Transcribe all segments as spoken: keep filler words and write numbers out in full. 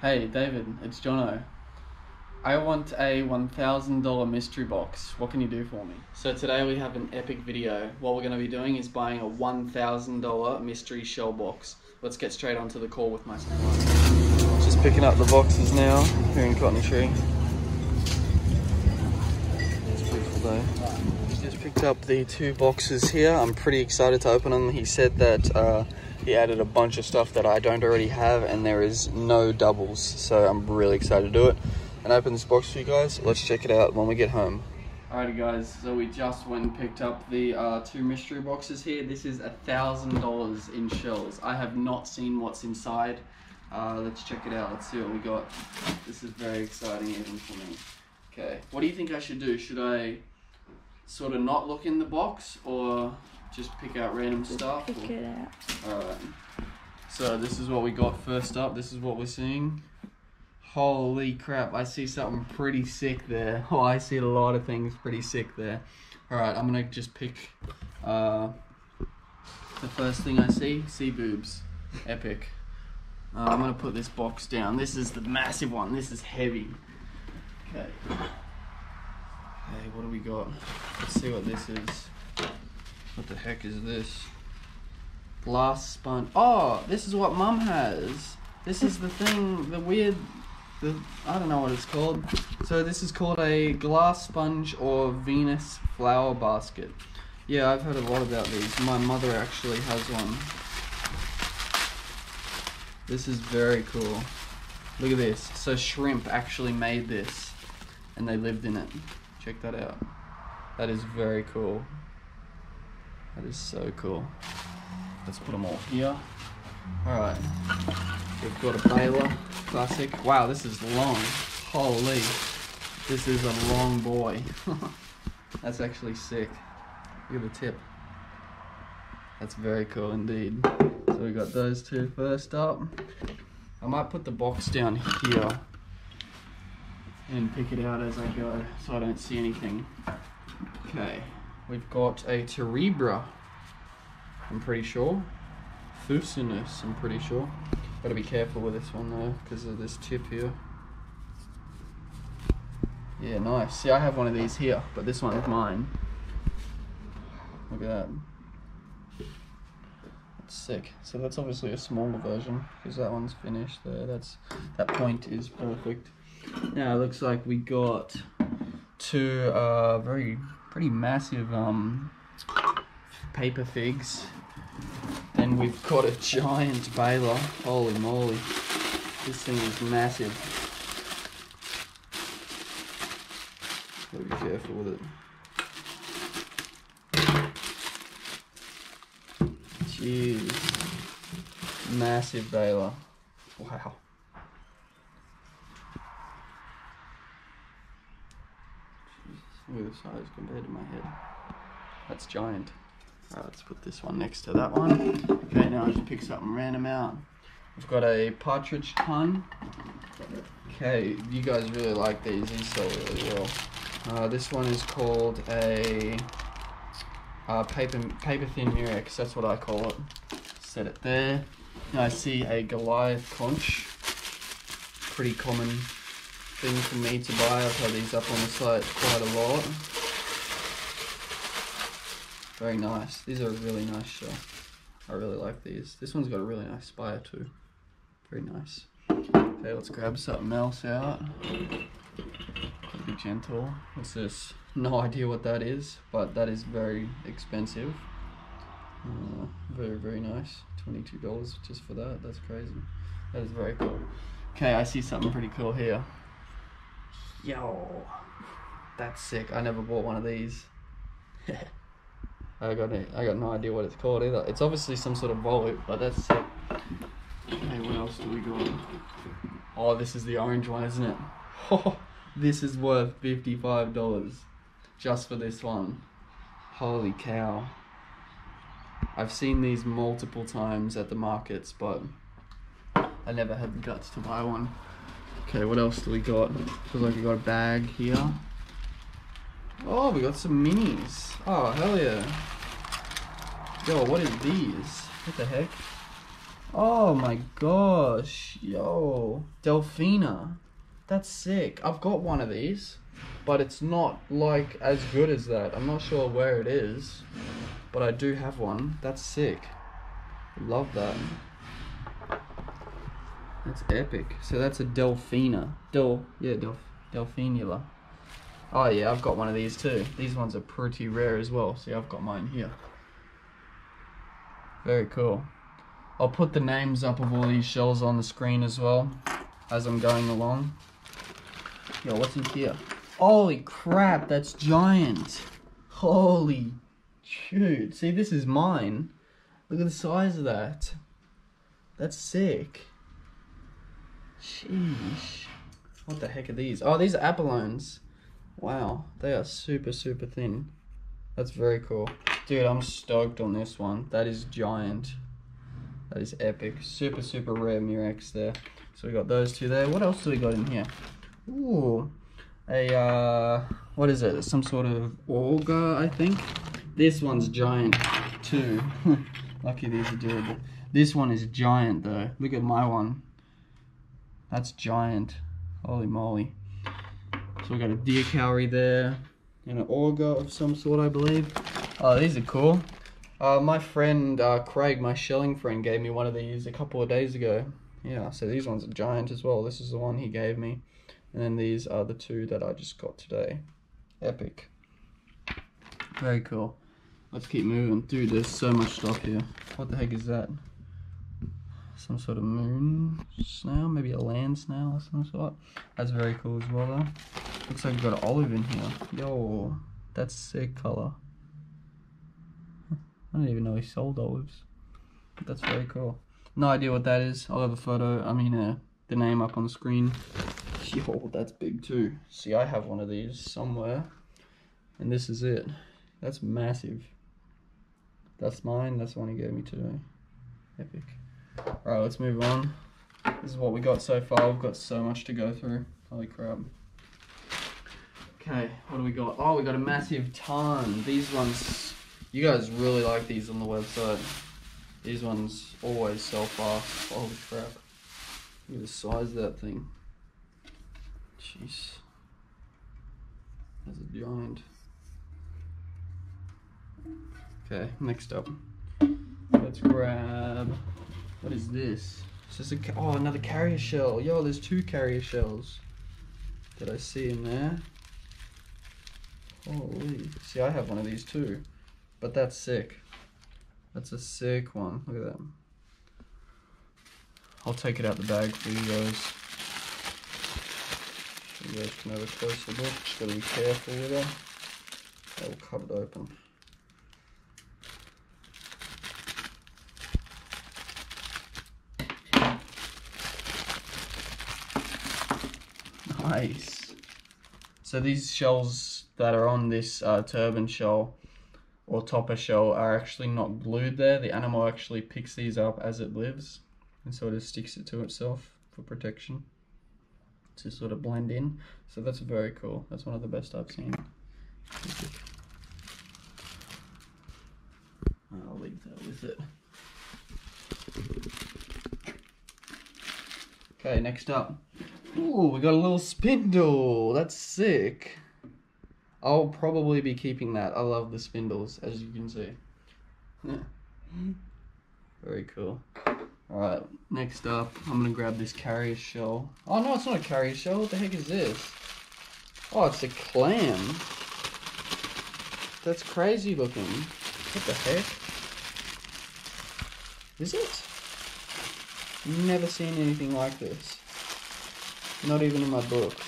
Hey David, it's Jono. I want a one thousand dollar mystery box. What can you do for me? So today we have an epic video. What we're going to be doing is buying a one thousand dollar mystery shell box. Let's get straight onto the call with my son. Just picking up the boxes now here in Cotton Tree. It's beautiful though. Just picked up the two boxes here. I'm pretty excited to open them. He said that uh, he added a bunch of stuff that I don't already have, and there is no doubles, so I'm really excited to do it and open this box for you guys. Let's check it out when we get home. Alrighty guys, so we just went and picked up the uh, two mystery boxes here. This is a thousand dollars in shells. I have not seen what's inside. Uh, let's check it out. Let's see what we got. This is very exciting even for me. Okay, what do you think I should do? Should I sort of not look in the box, or just pick out random just stuff? Pick or... it out. Alright. So this is what we got first up. This is what we're seeing. Holy crap, I see something pretty sick there. Oh, I see a lot of things pretty sick there. Alright, I'm gonna just pick uh, the first thing I see. Sea boobs. Epic. Uh, I'm gonna put this box down. This is the massive one. This is heavy. Okay. Hey, what do we got? Let's see what this is. What the heck is this? Glass sponge. Oh, this is what Mum has. This is the thing, the weird, the, I don't know what it's called. So this is called a glass sponge or Venus flower basket. Yeah, I've heard a lot about these. My mother actually has one. This is very cool. Look at this. So shrimp actually made this, and they lived in it. Check that out. That is very cool. That is so cool. Let's put them all here. Alright. We've got a baler. Classic. Wow, this is long. Holy. This is a long boy. That's actually sick. Look at the tip. That's very cool indeed. So we got those two first up. I might put the box down here and pick it out as I go so I don't see anything. Okay. We've got a terebra, I'm pretty sure. Fusinus, I'm pretty sure. Gotta be careful with this one though, because of this tip here. Yeah, nice. See, I have one of these here, but this one is mine. Look at that. That's sick. So that's obviously a smaller version, because that one's finished there. That's, that point is perfect. Now it looks like we got two uh, very, pretty massive um, paper figs. Then we've got a giant baler. Holy moly. This thing is massive. Gotta be careful with it. Jeez. Massive baler. Wow. Jeez. Look at the size compared to my head. That's giant. Alright, let's put this one next to that one. Okay, now I just pick something random out. We've got a partridge pun. Okay, you guys really like these. These sell really well. Uh, this one is called a uh, paper paper thin murex. That's what I call it. Set it there. Now I see a Goliath conch. Pretty common thing for me to buy. I've had these up on the site quite a lot. Very nice. These are a really nice shell. I really like these. This one's got a really nice spire too. Very nice. Okay, let's grab something else out. Be gentle. What's this? No idea what that is, but that is very expensive. Uh, very, very nice. twenty-two dollars just for that. That's crazy. That is very cool. Okay, I see something pretty cool here. Yo. That's sick. I never bought one of these. I got it. I got no idea what it's called either. It's obviously some sort of volute, but that's sick. Okay, what else do we got? Oh, this is the orange one, isn't it? Oh, this is worth fifty-five dollars just for this one. Holy cow! I've seen these multiple times at the markets, but I never had the guts to buy one. Okay, what else do we got? Feels like we got a bag here. Oh, we got some minis. Oh, hell yeah. Yo, what is these? What the heck? Oh my gosh, yo, Delphina, that's sick. I've got one of these, but it's not like as good as that. I'm not sure where it is, but I do have one. That's sick. Love that. That's epic. So that's a Delphina. Del, yeah, Delph, Delphinula. Oh yeah, I've got one of these too. These ones are pretty rare as well. See, I've got mine here. Very cool. I'll put the names up of all these shells on the screen as well as I'm going along. Yo, what's in here? Holy crap, that's giant. Holy shoot. See, this is mine. Look at the size of that. That's sick. Sheesh. What the heck are these? Oh, these are abalones. Wow, they are super, super thin. That's very cool. Dude, I'm stoked on this one. That is giant. That is epic. Super, super rare Murex there. So we got those two there. What else do we got in here? Ooh, a, uh, what is it? Some sort of auger, I think. This one's giant too. Lucky these are durable. This one is giant though. Look at my one. That's giant. Holy moly. So we got a deer cowrie there and an auger of some sort, I believe. Oh, these are cool. Uh, my friend uh, Craig, my shelling friend, gave me one of these a couple of days ago. Yeah, so these ones are giant as well. This is the one he gave me. And then these are the two that I just got today. Epic. Very cool. Let's keep moving. Dude, there's so much stuff here. What the heck is that? Some sort of moon snail? Maybe a land snail or some sort? That's very cool as well though. Looks like we've got an olive in here. Yo, that's sick color. I don't even know he sold olives. But that's very cool. No idea what that is. I'll have a photo, I mean uh, the name up on the screen. Yo, that's big too. See, I have one of these somewhere. And this is it. That's massive. That's mine. That's the one he gave me today. Epic. Alright, let's move on. This is what we got so far. We've got so much to go through. Holy crap. Okay, what do we got? Oh, we got a massive ton. These ones... You guys really like these on the website. These ones always sell fast. Holy crap. Look at the size of that thing. Jeez. That's a giant. Okay, next up. Let's grab... What is this? It's just a... Oh, another carrier shell. Yo, there's two carrier shells that I see in there. Holy. See, I have one of these too. But that's sick. That's a sick one. Look at that. I'll take it out the bag for you guys. So you guys can have a closer look. Just gotta be careful with it. I'll cut it open. Nice. So these shells that are on this uh, turban shell or topper shell are actually not glued there. The animal actually picks these up as it lives and sort of sticks it to itself for protection to sort of blend in. So that's very cool. That's one of the best I've seen. I'll leave that with it. Okay, next up. Ooh, we got a little spindle. That's sick. I'll probably be keeping that. I love the spindles, as you can see. Very cool. Alright, next up, I'm gonna grab this carrier shell. Oh no, it's not a carrier shell. What the heck is this? Oh, it's a clam. That's crazy looking. What the heck? Is it? Never seen anything like this. Not even in my books.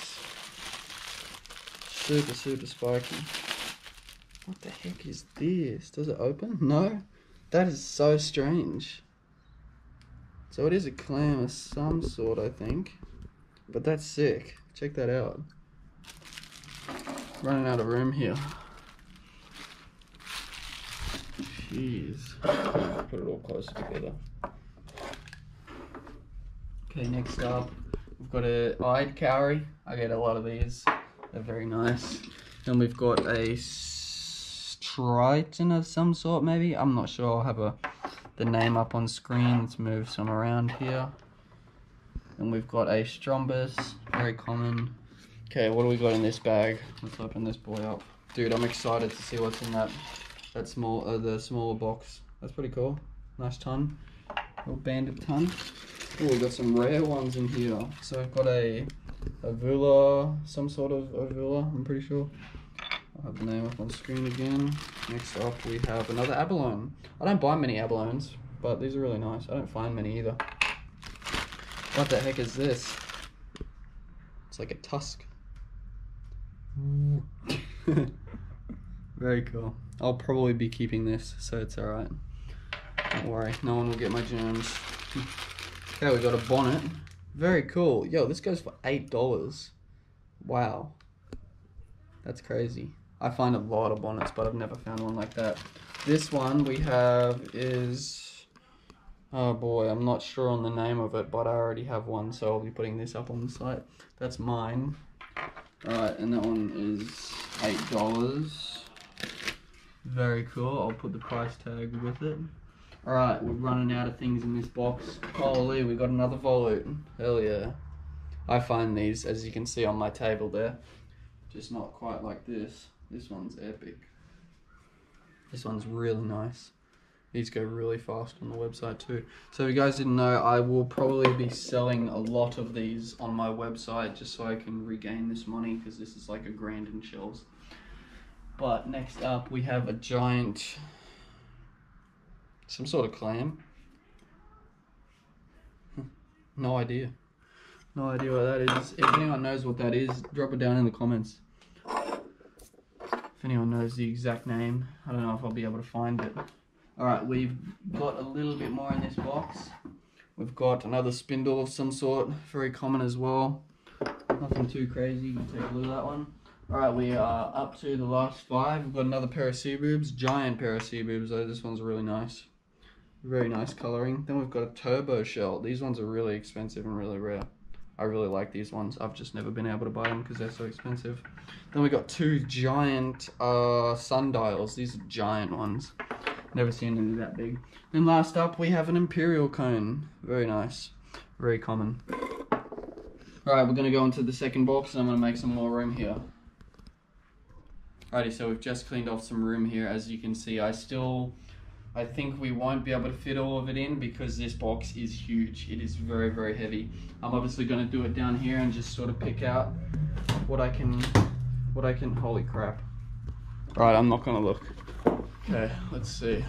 Super, super spiky. What the heck is this? Does it open? No? That is so strange. So it is a clam of some sort, I think. But that's sick. Check that out. Running out of room here. Jeez. Put it all closer together. Okay, next up, we've got a eyed cowrie. I get a lot of these. They're very nice. Then we've got a Triton of some sort, maybe. I'm not sure. I'll have a the name up on screen. Let's move some around here. And we've got a Strombus, very common. Okay, what do we got in this bag? Let's open this boy up. Dude, I'm excited to see what's in that that small uh, the smaller box. That's pretty cool. Nice ton. Little banded ton. Oh, we've got some rare ones in here. So I've got a Ovula, some sort of Ovula, I'm pretty sure. I'll have the name up on screen again. Next up we have another abalone. I don't buy many abalones, but these are really nice. I don't find many either. What the heck is this? It's like a tusk. Very cool. I'll probably be keeping this, so it's alright. Don't worry, no one will get my germs. Okay, we got a bonnet. Very cool. Yo, this goes for eight dollars. Wow. That's crazy. I find a lot of bonnets, but I've never found one like that. This one we have is... oh boy, I'm not sure on the name of it, but I already have one, so I'll be putting this up on the site. That's mine. Alright, and that one is eight dollars. Very cool. I'll put the price tag with it. Alright, we're running out of things in this box. Holy, we got another volute. Hell yeah. I find these, as you can see on my table there, just not quite like this. This one's epic. This one's really nice. These go really fast on the website too. So if you guys didn't know, I will probably be selling a lot of these on my website just so I can regain this money, because this is like a grand in shells. But next up we have a giant... some sort of clam. No idea. No idea what that is. If anyone knows what that is, drop it down in the comments. If anyone knows the exact name, I don't know if I'll be able to find it. Alright, we've got a little bit more in this box. We've got another spindle of some sort, very common as well. Nothing too crazy, you can take a look at that one. Alright, we are up to the last five. We've got another pair of sea boobs, giant pair of sea boobs though, this one's really nice. Very nice colouring. Then we've got a turbo shell. These ones are really expensive and really rare. I really like these ones. I've just never been able to buy them because they're so expensive. Then we got two giant uh, sundials. These are giant ones. Never seen any that big. Then last up, we have an imperial cone. Very nice. Very common. Alright, we're going to go into the second box and I'm going to make some more room here. Alrighty, so we've just cleaned off some room here. As you can see, I still... I think we won't be able to fit all of it in because this box is huge. It is very, very heavy. I'm obviously going to do it down here and just sort of pick out what I can, what I can, holy crap. All right, I'm not going to look. Okay, let's see.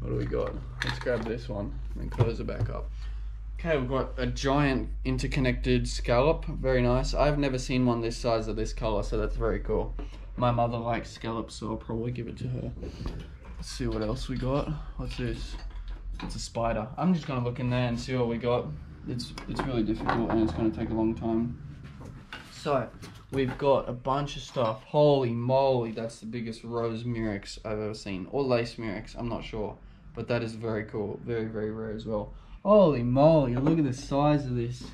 What do we got? Let's grab this one and close it back up. Okay, we've got a giant interconnected scallop. Very nice. I've never seen one this size or this color, so that's very cool. My mother likes scallops, so I'll probably give it to her. Let's see what else we got. What's this? It's a spider. I'm just gonna look in there and see what we got. It's it's really difficult and it's gonna take a long time. So we've got a bunch of stuff. Holy moly, that's the biggest rose murex I've ever seen, or lace murex. I'm not sure, but that is very cool. Very very rare as well. Holy moly, look at the size of this.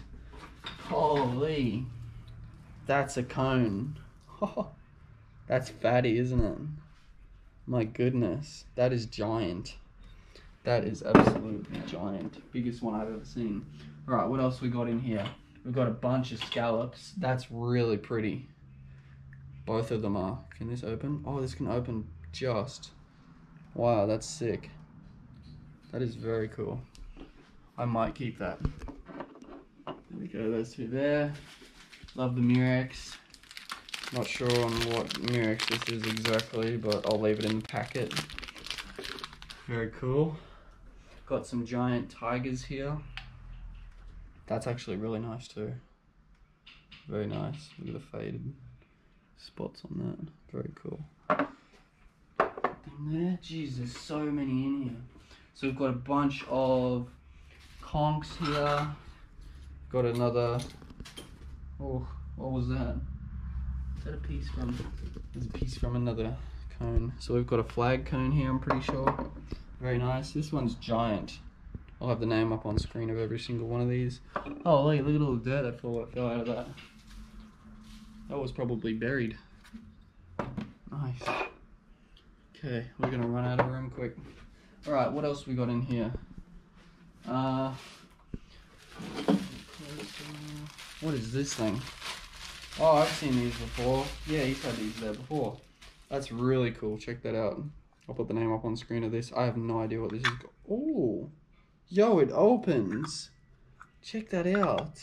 Holy, that's a cone. That's fatty, isn't it? My goodness, that is giant. That is absolutely giant. Biggest one I've ever seen. Alright, what else we got in here? We've got a bunch of scallops. That's really pretty. Both of them are. Can this open? Oh, this can open just. Wow, that's sick. That is very cool. I might keep that. There we go, those two there. Love the murex. Not sure on what murex this is exactly, but I'll leave it in the packet. Very cool. Got some giant tigers here. That's actually really nice too. Very nice. Look at the faded spots on that. Very cool. And there, jeez, there's so many in here. So we've got a bunch of conchs here. Got another... oh, what was that? Is that a piece from? There's a piece from another cone. So we've got a flag cone here, I'm pretty sure. Very nice. This one's giant. I'll have the name up on screen of every single one of these. Oh, look, look at all the dirt that fell, fell out of that. That was probably buried. Nice. Okay, we're going to run out of room quick. Alright, what else we got in here? Uh, what is this thing? Oh, I've seen these before. Yeah, he's had these there before. That's really cool. Check that out. I'll put the name up on screen of this. I have no idea what this is. Oh, yo, it opens. Check that out.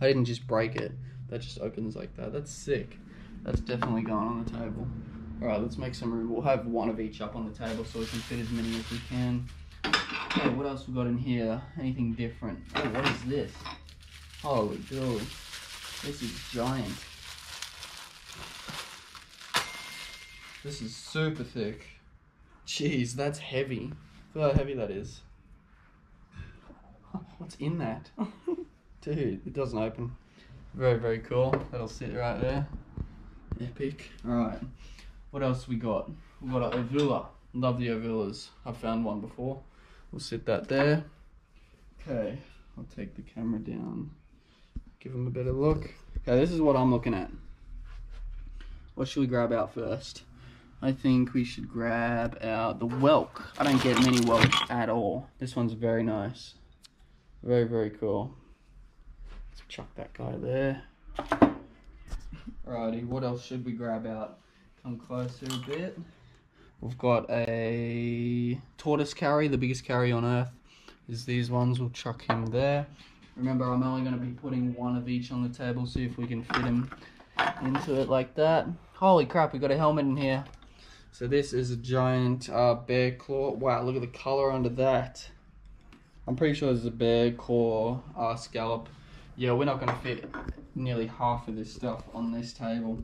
I didn't just break it. That just opens like that. That's sick. That's definitely gone on the table. All right, let's make some room. We'll have one of each up on the table so we can fit as many as we can. Okay, what else we got in here? Anything different? Oh, what is this? Holy dude. This is giant. This is super thick. Jeez, that's heavy. Look how heavy that is. What's in that? Dude, it doesn't open. Very, very cool. That'll sit right there. Epic. Alright. What else we got? We've got an ovula. Love the ovulas. I've found one before. We'll sit that there. Okay. I'll take the camera down. Give them a better look. Okay, this is what I'm looking at. What should we grab out first? I think we should grab out the whelk. I don't get many whelks at all. This one's very nice. Very, very cool. Let's chuck that guy there. Alrighty, what else should we grab out? Come closer a bit. We've got a tortoise carry, the biggest carry on earth is these ones. We'll chuck him there. Remember, I'm only going to be putting one of each on the table, see if we can fit him into it like that. Holy crap, we got a helmet in here. So this is a giant uh, bear claw. Wow, look at the color under that. I'm pretty sure there's a bear claw uh, scallop. Yeah, we're not going to fit nearly half of this stuff on this table.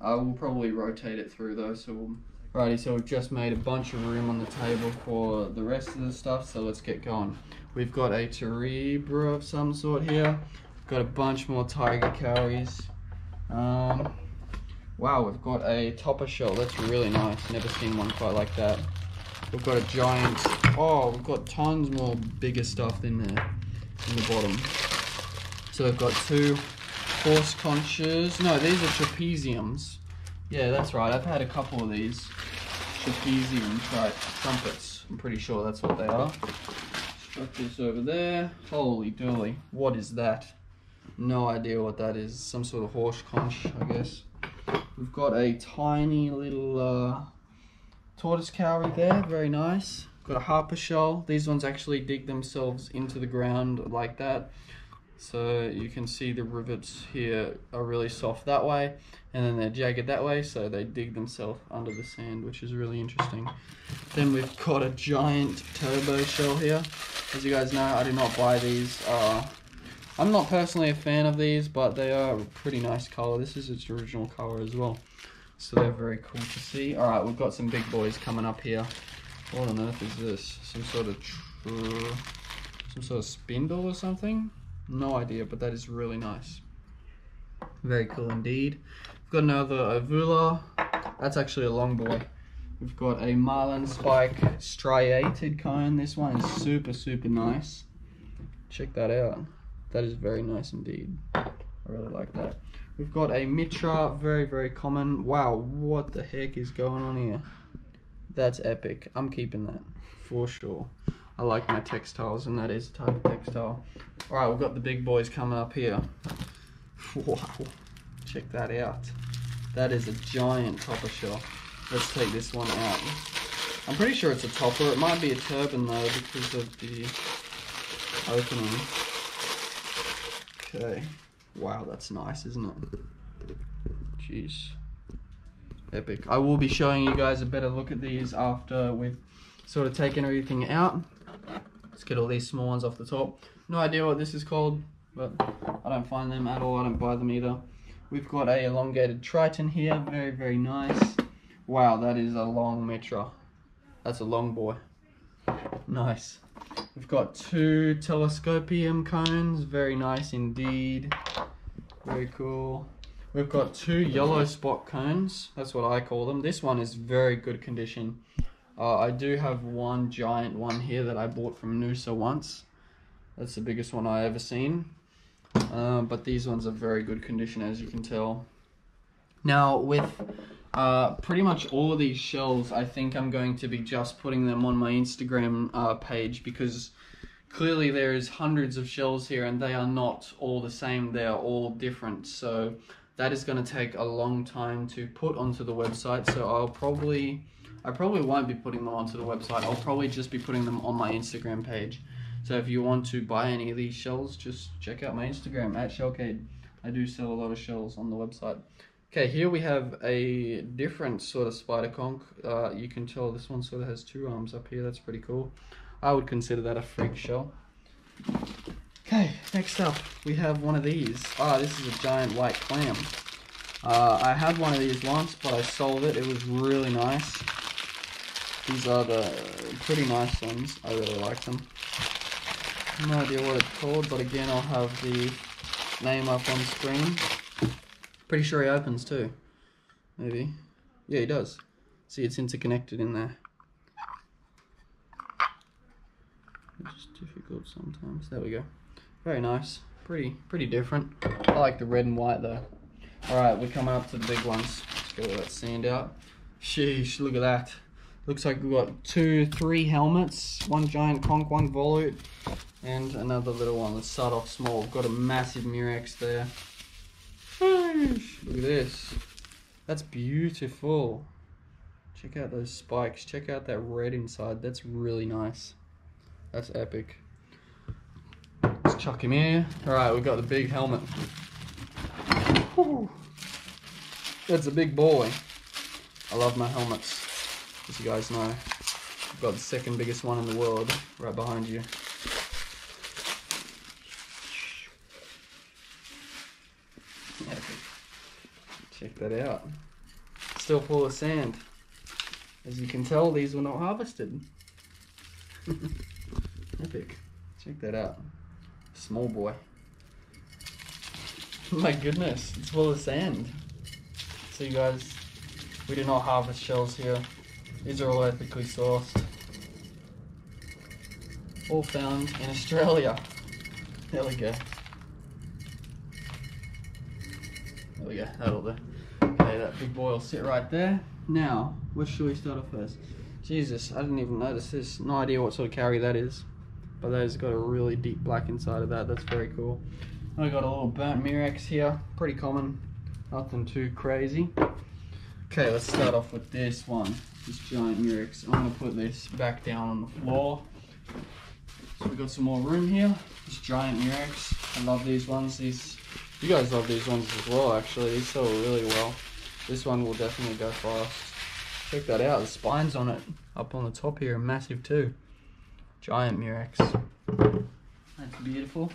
Uh, we'll probably rotate it through though. So we'll... Alrighty, so we've just made a bunch of room on the table for the rest of the stuff, so let's get going. We've got a terebra of some sort here. We've got a bunch more tiger carries. Um, wow, we've got a topper shell. That's really nice. Never seen one quite like that. We've got a giant... Oh, we've got tons more bigger stuff in there, in the bottom. So we've got two horse conches. No, these are trapeziums. Yeah, that's right. I've had a couple of these trapezium type trumpets. I'm pretty sure that's what they are. Chuck this over there. Holy dooly. What is that? No idea what that is. Some sort of horse conch, I guess. We've got a tiny little uh, tortoise cowrie there. Very nice. Got a harper shell. These ones actually dig themselves into the ground like that. So you can see the rivets here are really soft that way, and then they're jagged that way, so they dig themselves under the sand, which is really interesting. Then we've got a giant turbo shell here. As you guys know, I did not buy these. Uh, I'm not personally a fan of these, but they are a pretty nice color. This is its original color as well, so they're very cool to see. All right, we've got some big boys coming up here. What on earth is this? Some sort of tr- some sort of spindle or something? No idea, but that is really nice. Very cool indeed. We've got another ovula. That's actually a long boy. We've got a marlin spike striated kind. This one is super, super nice. Check that out. That is very nice indeed. I really like that. We've got a mitra. Very, very common. Wow, what the heck is going on here? That's epic. I'm keeping that for sure. I like my textiles, and that is a type of textile. Alright, we've got the big boys coming up here. Wow, check that out. That is a giant topper shell. Let's take this one out. I'm pretty sure it's a topper. It might be a turban though, because of the opening. Okay. Wow, that's nice, isn't it? Jeez. Epic. I will be showing you guys a better look at these after we've sort of taken everything out. Let's get all these small ones off the top. No idea what this is called, but I don't find them at all. I don't buy them either. We've got a elongated triton here. Very, very nice. Wow, that is a long mitra. That's a long boy. Nice. We've got two telescopium cones. Very nice indeed. Very cool. We've got two yellow spot cones. That's what I call them. This one is very good condition. Uh, I do have one giant one here that I bought from Noosa once. That's the biggest one I ever seen. Uh, but these ones are very good condition, as you can tell. Now, with Uh, pretty much all of these shells, I think I'm going to be just putting them on my Instagram uh, page, because clearly there is hundreds of shells here and they are not all the same, they are all different. So that is going to take a long time to put onto the website, so I'll probably, I probably won't be putting them onto the website, I'll probably just be putting them on my Instagram page. So if you want to buy any of these shells, just check out my Instagram, at Shellcade. I do sell a lot of shells on the website. Okay, here we have a different sort of spider conch. Uh, you can tell this one sort of has two arms up here. That's pretty cool. I would consider that a freak shell. Okay, next up we have one of these. Ah, this is a giant white clam. Uh, I had one of these once, but I sold it. It was really nice. These are the pretty nice ones. I really like them. No idea what it's called, but again, I'll have the name up on screen. Pretty sure he opens too, maybe. Yeah, he does. See, it's interconnected in there. It's difficult sometimes. There we go. Very nice. Pretty, pretty different. I like the red and white though. All right, we're coming up to the big ones. Let's get all that sand out. Sheesh! Look at that. Looks like we've got two, three helmets. One giant conch, one volute, and another little one. Let's start off small. We've got a massive murex there. Look at this. That's beautiful. Check out those spikes. Check out that red inside. That's really nice. That's epic. Let's chuck him here. Alright, we've got the big helmet. Woo. That's a big boy. I love my helmets. As you guys know, I've got the second biggest one in the world right behind you. Check that out. Still full of sand. As you can tell, these were not harvested. Epic. Check that out. Small boy. My goodness, it's full of sand. So you guys, we do not harvest shells here. These are all ethically sourced. All found in Australia. There we go. There we go, that'll do. Okay, that big boy will sit right there. Now, what should we start off first? Jesus, I didn't even notice this. No idea what sort of carry that is. But that has got a really deep black inside of that. That's very cool. I got a little burnt murex here. Pretty common. Nothing too crazy. Okay, let's start off with this one. This giant murex. I'm going to put this back down on the floor. So we've got some more room here. This giant murex. I love these ones. These... You guys love these ones as well, actually. These sell really well. This one will definitely go fast. Check that out. The spines on it up on the top here are massive too. Giant murex. That's beautiful.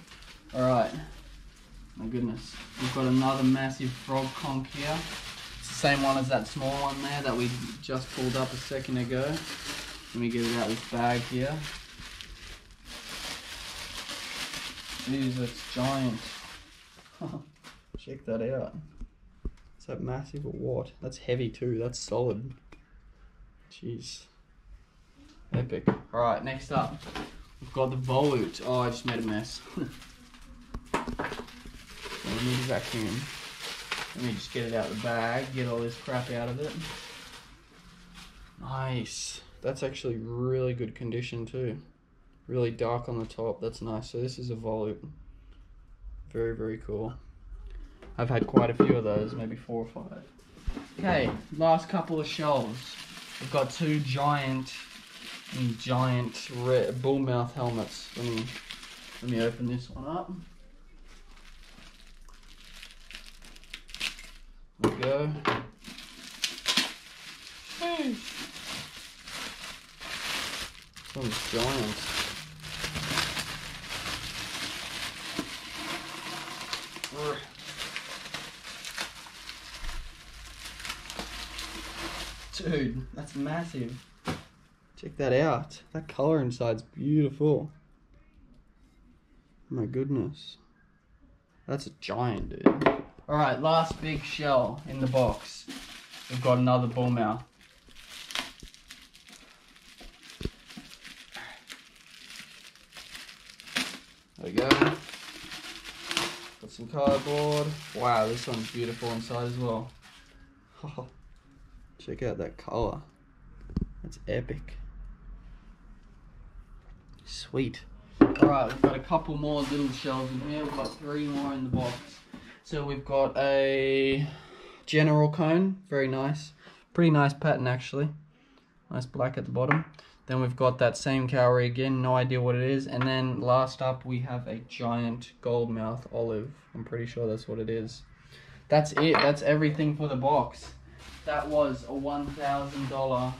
Alright. My goodness. We've got another massive frog conch here. It's the same one as that small one there that we just pulled up a second ago. Let me get it out of this bag here. Jeez, that's giant. Check that out. Is that massive or what? That's heavy too. That's solid. Jeez. Epic. Alright, next up. We've got the volute. Oh, I just made a mess. I need a vacuum. Let me just get it out of the bag. Get all this crap out of it. Nice. That's actually really good condition too. Really dark on the top. That's nice. So this is a volute. Very, very cool. I've had quite a few of those, maybe four or five. Okay, last couple of shells. We've got two giant, giant red bull mouth helmets. Let me, let me open this one up. There we go. Hey. This one's giant. Dude, that's massive. Check that out. That color inside's beautiful. My goodness. That's a giant, dude. Alright, last big shell in the box. We've got another bull mouth. There we go. Got some cardboard. Wow, this one's beautiful inside as well. Check out that color. That's epic. Sweet. Alright, we've got a couple more little shells in here. We've got three more in the box. So we've got a general cone. Very nice. Pretty nice pattern, actually. Nice black at the bottom. Then we've got that same cowrie again. No idea what it is. And then last up, we have a giant goldmouth olive. I'm pretty sure that's what it is. That's it. That's everything for the box. That was a one thousand dollar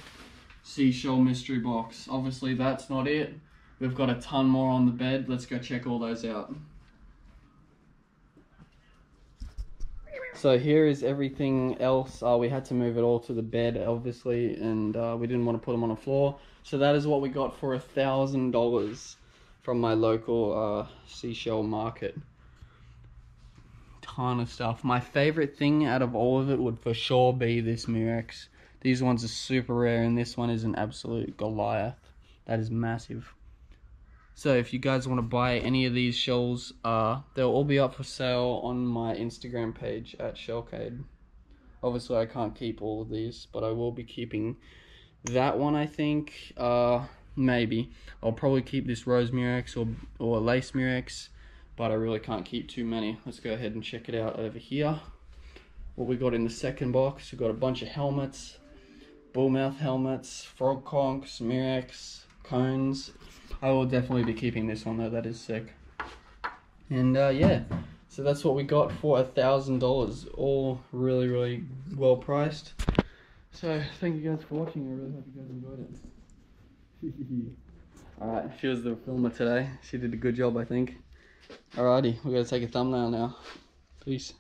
seashell mystery box. Obviously, that's not it. We've got a ton more on the bed. Let's go check all those out. So here is everything else. Uh, we had to move it all to the bed, obviously, and uh, we didn't want to put them on the floor. So that is what we got for one thousand dollars from my local uh, seashell market. Ton of stuff. My favorite thing out of all of it would for sure be this Murex. These ones are super rare, and this one is an absolute Goliath. That is massive. So if you guys want to buy any of these shells, uh, they'll all be up for sale on my Instagram page at Shellcade. Obviously, I can't keep all of these, but I will be keeping that one, I think. Uh, maybe. I'll probably keep this Rose Murex or, or Lace Murex, but I really can't keep too many. Let's go ahead and check it out over here. What we got in the second box, we've got a bunch of helmets. Bullmouth helmets, frog conchs, Murex, cones. I will definitely be keeping this one though, that is sick. And uh, yeah, so that's what we got for one thousand dollars. All really, really well priced. So thank you guys for watching. I really hope you guys enjoyed it. Alright, she was the filmer today. She did a good job, I think. Alrighty, we're going to take a thumbnail now. Peace.